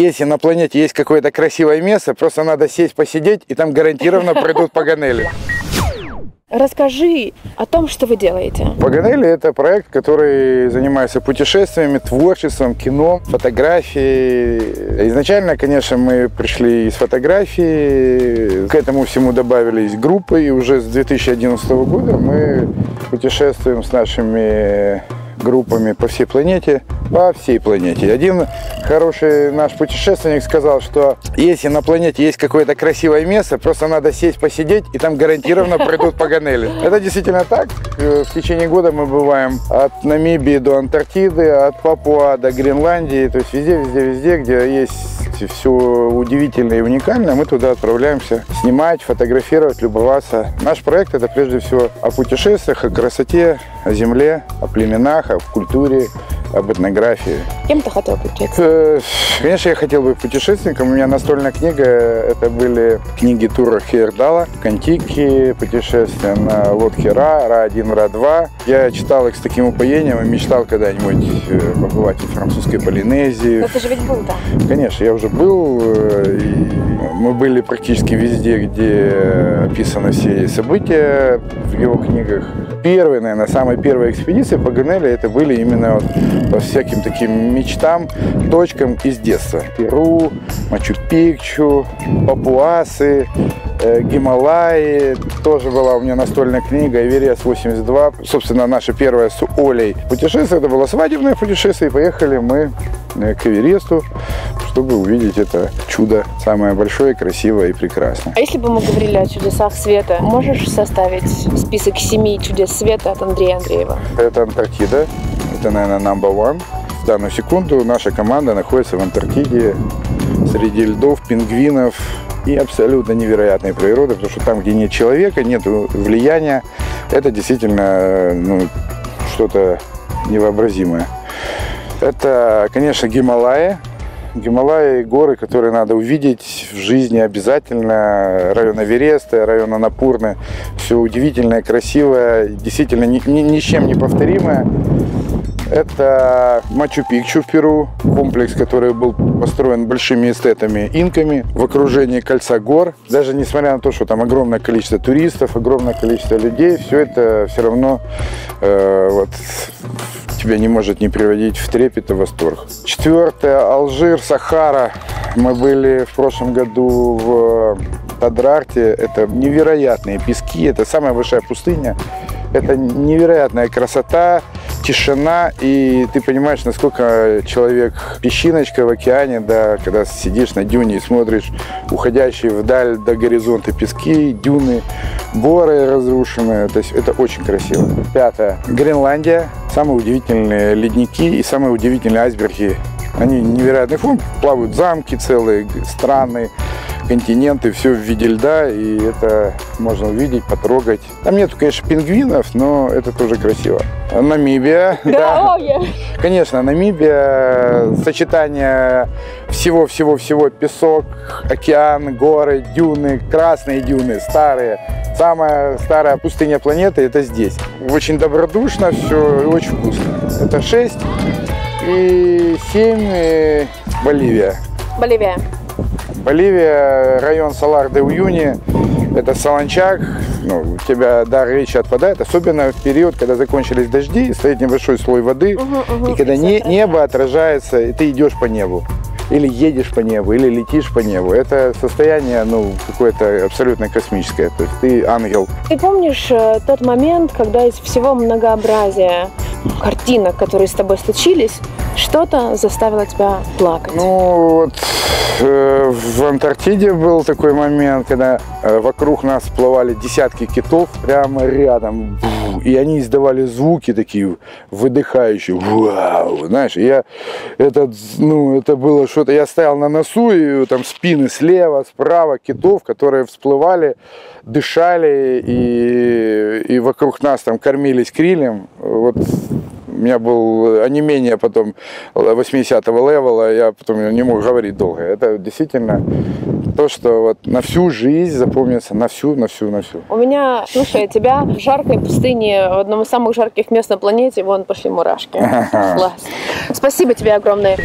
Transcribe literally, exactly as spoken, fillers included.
если на планете есть какое-то красивое место, просто надо сесть, посидеть, и там гарантированно пройдут Паганели. Расскажи о том, что вы делаете. Паганели – это проект, который занимается путешествиями, творчеством, кино, фотографией. Изначально, конечно, мы пришли из фотографии, к этому всему добавились группы, и уже с две тысячи одиннадцатого года мы путешествуем с нашими группами по всей планете, по всей планете. Один хороший наш путешественник сказал, что если на планете есть какое-то красивое место, просто надо сесть, посидеть, и там гарантированно пройдут Паганели. Это действительно так. В течение года мы бываем от Намибии до Антарктиды, от Папуа до Гренландии, то есть везде, везде, везде, где есть все удивительное и уникальное, мы туда отправляемся снимать, фотографировать, любоваться. Наш проект – это прежде всего о путешествиях, о красоте, о земле, о племенах, в культуре, об этнографии. Кем ты хотел путешествовать? Конечно, я хотел быть путешественником. У меня настольная книга, это были книги Тура Хейердала, «Контики», «Путешествия на лодке Ра», Ра один, Ра два. Я читал их с таким упоением и мечтал когда-нибудь побывать в французской Полинезии. Но ты же ведь был там? Да? Конечно, я уже был. Мы были практически везде, где описаны все события в его книгах. Первые, наверное, самые первые экспедиции Паганели, это были именно вот по всяким таким мечтам, точкам из детства. Перу, Мачу-Пикчу, Папуасы, Гималаи. Тоже была у меня настольная книга «Эверест восемьдесят два». Собственно, наша первая с Олей путешествие. Это было свадебное путешествие. И поехали мы к Эвересту, чтобы увидеть это чудо. Самое большое, красивое и прекрасное. А если бы мы говорили о чудесах света, можешь составить список семи чудес света от Андрея Андреева? Это Антарктида. Это, наверное, номер один. В данную секунду наша команда находится в Антарктиде среди льдов, пингвинов и абсолютно невероятной природы, потому что там, где нет человека, нет влияния, это действительно ну, что-то невообразимое. Это, конечно, Гималаи. Гималаи, горы, которые надо увидеть в жизни обязательно. Район Эвереста, район Анапурны. Все удивительное, красивое, действительно ни, ни, ни с чем не повторимое. Это Мачу-Пикчу в Перу, комплекс, который был построен большими эстетами, инками, в окружении кольца гор. Даже несмотря на то, что там огромное количество туристов, огромное количество людей, все это все равно э, вот, тебя не может не приводить в трепет и восторг. Четвертое, Алжир, Сахара. Мы были в прошлом году в Тадрарте. Это невероятные пески, это самая большая пустыня. Это невероятная красота, тишина, и ты понимаешь, насколько человек песчиночка в океане, да, когда сидишь на дюне и смотришь уходящие вдаль до горизонта пески, дюны, горы разрушенные, то есть это очень красиво. Пятое. Гренландия. Самые удивительные ледники и самые удивительные айсберги. Они невероятный фон, плавают замки целые, страны, континенты, все в виде льда, и это можно увидеть, потрогать. Там нету, конечно, пингвинов, но это тоже красиво. Намибия, да, да. Конечно, Намибия, сочетание всего-всего-всего, песок, океан, горы, дюны, красные дюны, старые. Самая старая пустыня планеты – это здесь. Очень добродушно все и очень вкусно. Это шесть и семь – Боливия. Боливия. Боливия, район Салар-де-Уюни, это Солончак, ну, у тебя дар речи отпадает, особенно в период, когда закончились дожди, стоит небольшой слой воды, угу, угу, и когда не, небо отражается, и ты идешь по небу, или едешь по небу, или летишь по небу. Это состояние, ну, какое-то абсолютно космическое, то есть ты ангел. Ты помнишь тот момент, когда из всего многообразия картинок, которые с тобой случились, что-то заставило тебя плакать? Ну, вот... В Антарктиде был такой момент, когда вокруг нас плавали десятки китов прямо рядом, и они издавали звуки такие выдыхающие, вау, знаешь, я это, ну, это было что-то, я стоял на носу, и там спины слева, справа китов, которые всплывали, дышали, и, и вокруг нас там кормились крилем, вот. У меня было онемение потом восьмидесятого левела, я потом не мог говорить долго. Это действительно то, что вот на всю жизнь запомнится, на всю, на всю, на всю. У меня, слушая тебя, в жаркой пустыне, в одном из самых жарких мест на планете, вон пошли мурашки. Класс. Спасибо тебе огромное.